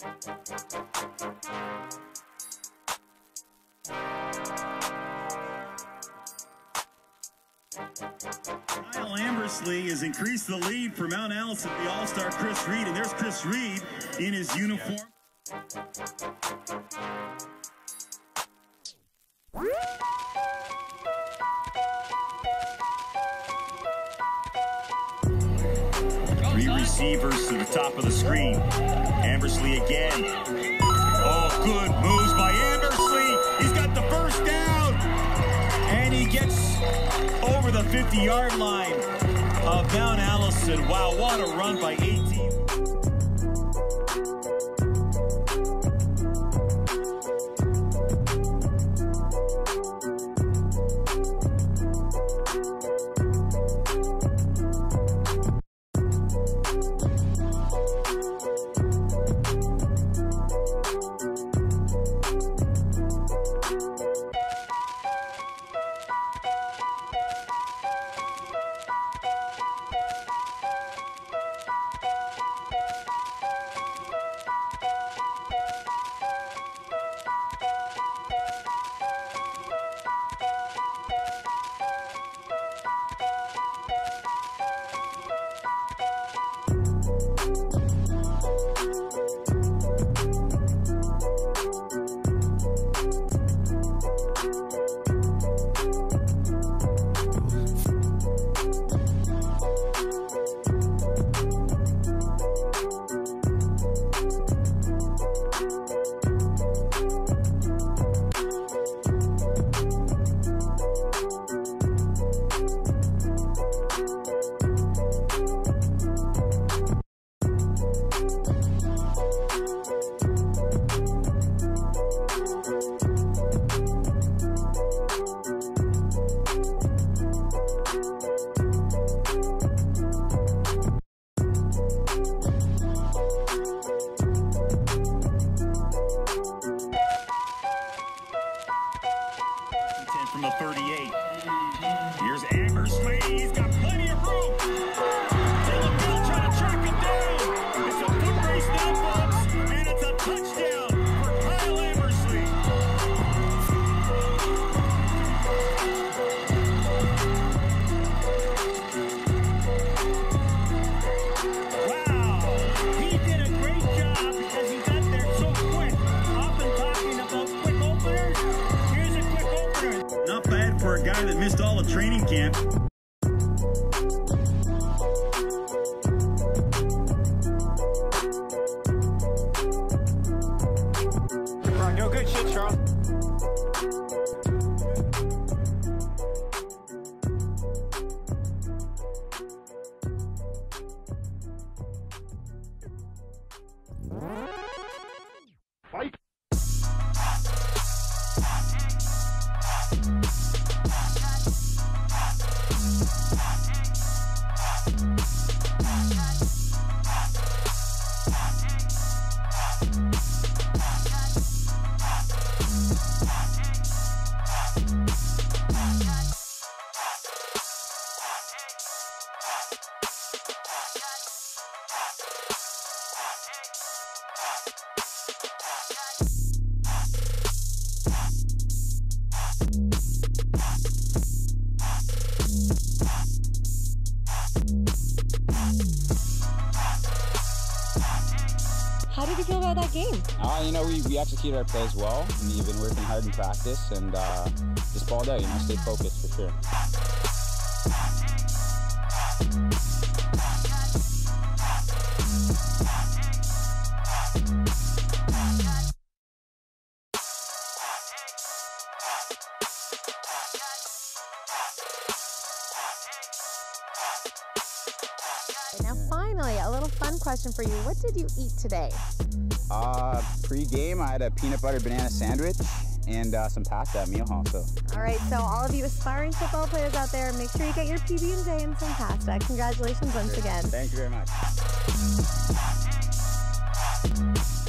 Kiel Ambursley has increased the lead for Mount Allison, the all-star Chris Reed, and there's Chris Reed in his uniform. Three receivers to the top of the screen. Ambursley again. Oh, good moves by Ambursley. He's got the first down. And he gets over the 50-yard line of Mount Allison. Wow, what a run by 18. From the 38. Here's Ambursley. He's got plenty of room. Taylor Bell trying to track him down. It's a foot race now, folks, and it's a touchdown for Kiel Ambursley. Wow, he did a great job because he got there so quick. Often talking about quick openers. Here's a quick opener. Not bad for a guy that missed all of training camp. No good shit, Charles. How did you feel about that game? You know, we executed our plays well. We've been working hard in practice, and just balled out, stay focused for sure. Now finally, a little fun question for you. What did you eat today? Pre-game, I had a peanut butter banana sandwich and some pasta at meal hall. All right, so all of you aspiring football players out there, make sure you get your PB&J and some pasta. Congratulations once again. Thank you very much.